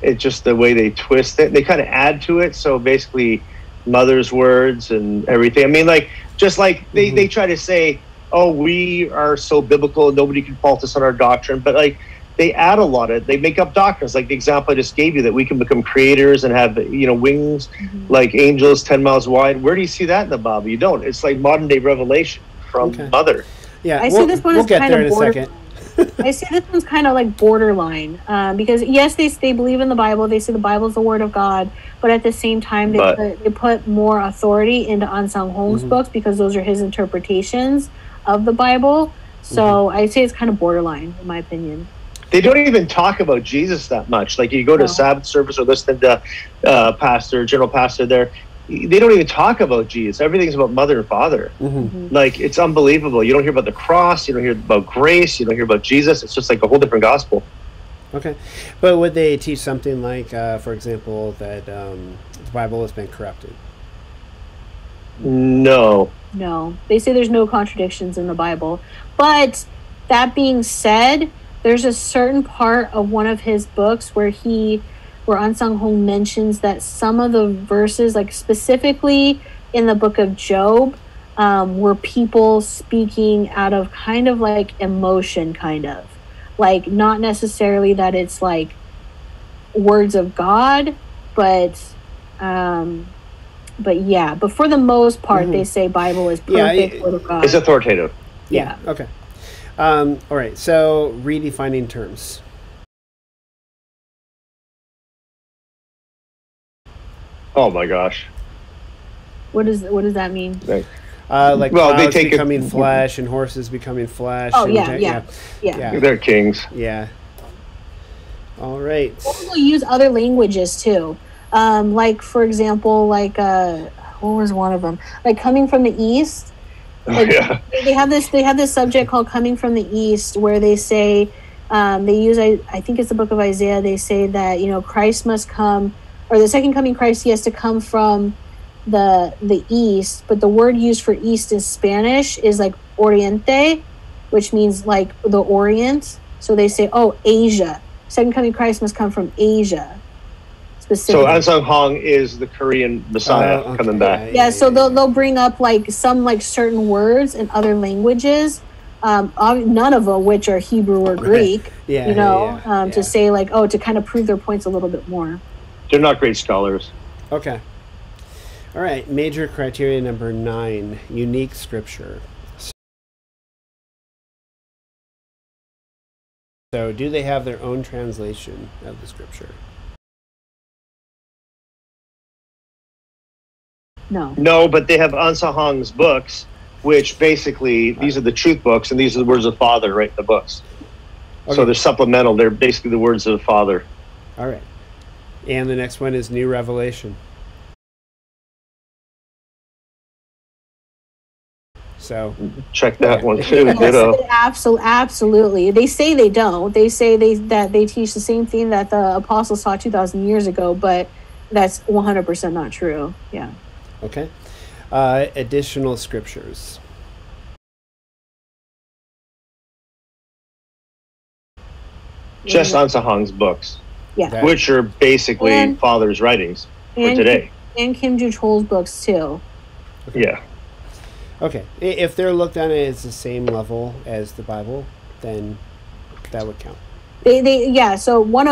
it's just the way they twist it. They kind of add to it. So basically, mother's words and everything. I mean, like, just like they try to say, oh, we are so biblical, nobody can fault us on our doctrine. But like, they add a lot of, they make up doctrines, like the example I just gave you, that we can become creators and have, wings like angels 10 miles wide. Where do you see that in the Bible? You don't. It's like modern day revelation from mother. Yeah, I see this one is kind of borderline. I see this one's kind of like borderline because, yes, they believe in the Bible. They say the Bible is the word of God. But at the same time, they put more authority into Ahn Sahng-hong's books because those are his interpretations of the Bible. So I'd say it's kind of borderline, in my opinion. They don't even talk about Jesus that much. Like, you go to a Sabbath service or listen to pastor, general pastor there, they don't even talk about Jesus. Everything's about mother and father. Mm-hmm. Like, it's unbelievable. You don't hear about the cross. You don't hear about grace. You don't hear about Jesus. It's just like a whole different gospel. Okay. But would they teach something like, for example, that the Bible has been corrupted? No. No. They say there's no contradictions in the Bible. But that being said, there's a certain part of one of his books where Ahn Sahng-hong mentions that some of the verses, like specifically in the book of Job, were people speaking out of kind of like emotion, kind of. Like, not necessarily that it's like words of God, but yeah. But for the most part, mm-hmm. they say Bible is perfect word of God. It's authoritative. Yeah. Okay. All right. So, redefining terms. Oh my gosh! What does that mean? Right. Like, well, they take becoming flesh and horses becoming flesh. Oh, and yeah. They're kings. Yeah. All right. Well, we'll use other languages too. Like, for example, like what was one of them? Like, coming from the east. Like, they have this subject called coming from the east, where they say they use I think it's the book of Isaiah. They say that, you know, Christ must come. Or the second coming Christ, he has to come from the east, but the word used for east in Spanish is like oriente, which means like the orient. So they say, oh, Asia. Second coming Christ must come from Asia, specifically. So Ahn Sahng-hong is the Korean Messiah coming back. Yeah, so they'll bring up like some like certain words in other languages, none of which are Hebrew or Greek, to say like, to kind of prove their points a little bit more. They're not great scholars. Okay. All right. Major criteria number 9, unique scripture. So, do they have their own translation of the scripture? No. No, but they have Ahn Sahng-hong's books, which basically, these are the truth books, and these are the words of the Father, right? The books. Okay. So, they're supplemental. They're basically the words of the Father. All right. And the next one is new revelation. So check that one too. Absolutely. They say they don't. They say that they teach the same thing that the apostles taught 2,000 years ago, but that's 100% not true. Yeah. Okay. Additional scriptures. Just Ahn Sahng-hong's books. Yeah. Which are basically Father's writings for today. And Kim Joo-cheol's books, too. Okay. Yeah. Okay. If they're looked at as the same level as the Bible, then that would count. So one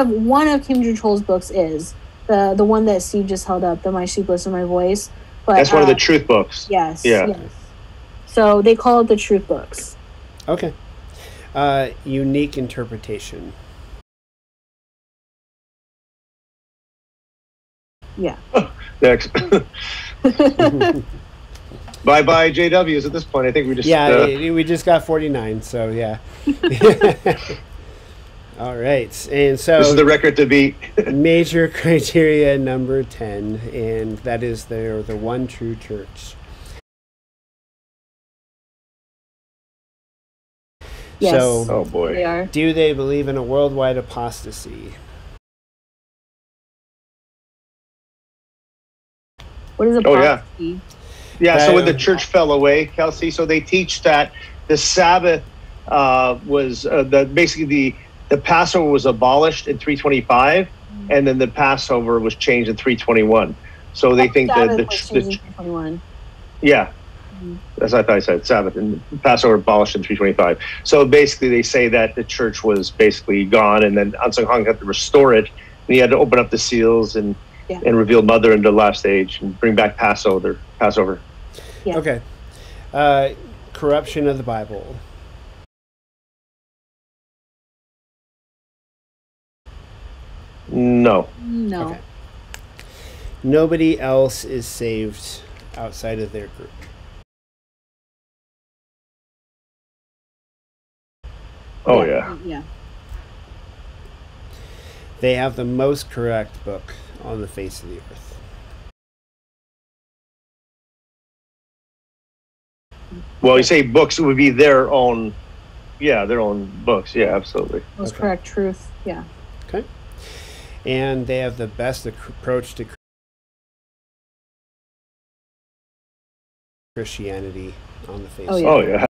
of Kim Joo-cheol's books is the one that Steve just held up, the My Sheep Listen to My Voice. But that's one of the truth books. Yes. Yeah. Yes. So they call it the truth books. Okay. Unique interpretation. Yeah. Next. Bye-bye, JWs. At this point, I think we just... Yeah, we just got 49, so yeah. All right, and so... This is the record to beat. Major criteria number 10, and that is the one true church. Yes. So, oh boy. They are. Do they believe in a worldwide apostasy? What is apostasy? Oh, yeah. Yeah, so when the church fell away, Kelsey, so they teach that the Sabbath was, basically the Passover was abolished in 325, mm-hmm. and then the Passover was changed in 321. So they think that the yeah, mm-hmm. that's what I thought I said, Sabbath, and Passover abolished in 325. So basically they say that the church was basically gone, and then Ahn Sahng-hong had to restore it, and he had to open up the seals and reveal Mother in the last age and bring back Passover. Yeah. Okay. Corruption of the Bible. No. Okay. Nobody else is saved outside of their group. Oh, yeah. They have the most correct book on the face of the earth. Well, you say books, it would be their own, yeah, their own books. Yeah, absolutely. Most correct truth, yeah. Okay. And they have the best approach to Christianity on the face of the earth. Oh, yeah.